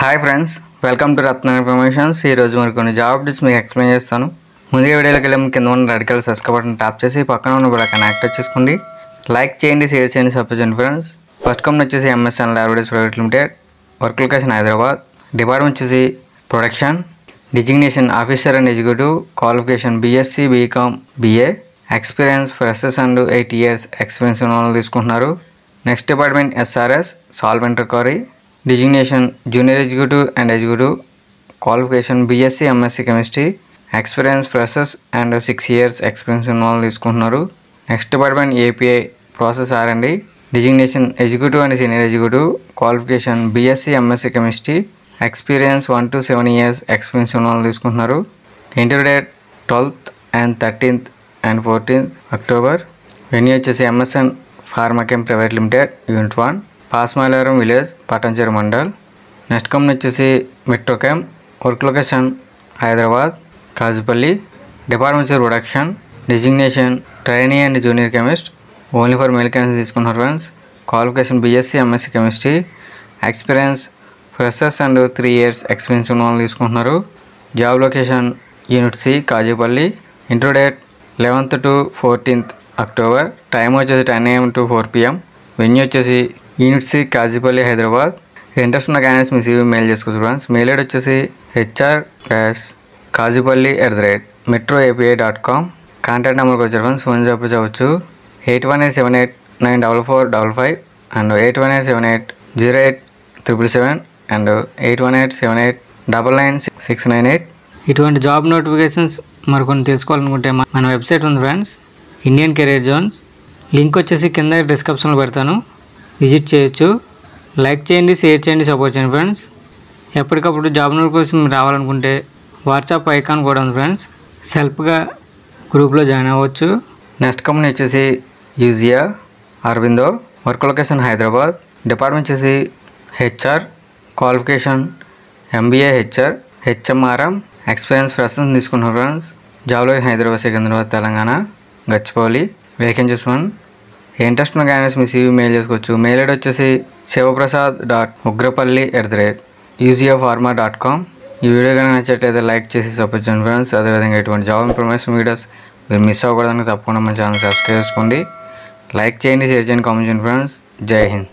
Hi friends, welcome to Ratna Informations. Here is my job. This me explain చేస్తాను. ముందుగా వీడియోలోకి వెళ్ళే ముందు కింద ఉన్న red colour subscribe button tap చేసి పక్కన ఉన్న బెల్ ఐకాన్ యాక్టివేట్ చేసుకోండి. లైక్ చేయండి, షేర్ చేయండి, సపోర్ట్ చేయండి ఫ్రెండ్స్. ఫస్ట్ కంపెనీ వచ్చేసి MSN Laboratories Private Limited. Work location Hyderabad. Department వచ్చేసి production. Designation officer and executive. Qualification BSc BCom BA. Experience freshers and 8 years experience ఉన్న వాళ్ళు తీసుకుంటున్నారు. Next department SRS solvent recovery. Designation Junior Executive and Executive. Qualification BSc MSc Chemistry. Experience Process and 6 years experience in all this. Next department API Process R&D. Designation Executive and Senior Executive. Qualification BSc MSc Chemistry. Experience 1 to 7 years experience in all this. Interview date 12th and 13th and 14th October. Venue is MSN Pharmacem Private Limited Unit 1. Pasmalaram Village, Patanjara Mandal. Next company వచ్చేసి Metro Chem. Work location Hyderabad, Kajipalli. Department of Production. Designation Trainee and Junior Chemist. Only for male candidates తీసుకుంటున్నారు friends. Qualification BSc MSc Chemistry. Experience Freshers and 3 years experience ఉన్న వాళ్ళు తీసుకుంటున్నారు. Job location Unit C, Kajipalli. Intro date 11th to 14th October. Time వచ్చేసి 10 AM to 4 PM. Venue వచ్చేసి Unit C, Kajipalli, Hyderabad. Interest ఉన్న candidates మీ CV mail చేసుకోవచ్చు friends. Mail ID వచ్చేసి hr-kajipalli@metroapi.com. Contact నెంబర్కి వచ్చారు ఫ్రెండ్స్. ఫోన్ చేసి అవ్వచ్చు 8187894455 అండ్ 8187808777 అండ్ 8187899698. ఇటువంటి జాబ్ నోటిఫికేషన్స్ మరి కొన్ని తెలుసుకోవాలనుకుంటే మన వెబ్సైట్ ఉంది friends, Indian career zones. Link వచ్చేసి కింద డిస్క్రిప్షన్లో పెడతాను, విజిట్ చేయొచ్చు. లైక్ చేయండి, షేర్ చేయండి, సపోర్ట్ చేయండి ఫ్రెండ్స్. ఎప్పటికప్పుడు జాబ్ నోటిఫికేషన్ రావాలనుకుంటే వాట్సాప్ ఐకాన్ కూడా ఉంది ఫ్రెండ్స్, సెల్ఫ్గా గ్రూప్లో జాయిన్ అవ్వచ్చు. నెక్స్ట్ కంపెనీ వచ్చేసి యూజియా Aurobindo. Work location Hyderabad. Department వచ్చేసి HR. Qualification MBA HR HMRM. Experience freshers తీసుకుంటున్నారు ఫ్రెండ్స్. జాబ్లో Hyderabad, Secunderabad, Telangana, Gachibowli. Vacancies one. Interest ఉన్న క్యాండిడేట్స్ మీ CV మెయిల్ చేసుకోవచ్చు. మెయిల్ ఐడి వచ్చేసి shivaprasad.ugrapalli@uziapharma.com. ఈ వీడియో కనుక నచ్చినట్లయితే లైక్ చేసి సపోర్ట్ చేయండి ఫ్రెండ్స్. అదేవిధంగా ఇటువంటి జాబ్ ఇన్ఫర్మేషన్ వీడియోస్ మీరు మిస్ అవ్వకూడదని తప్పకుండా మన ఛానల్ సబ్స్క్రైబ్ చేసుకోండి. లైక్ చేయండి, షేర్ చేయండి, కామెంట్ చేయండి ఫ్రెండ్స్. జై హింద్.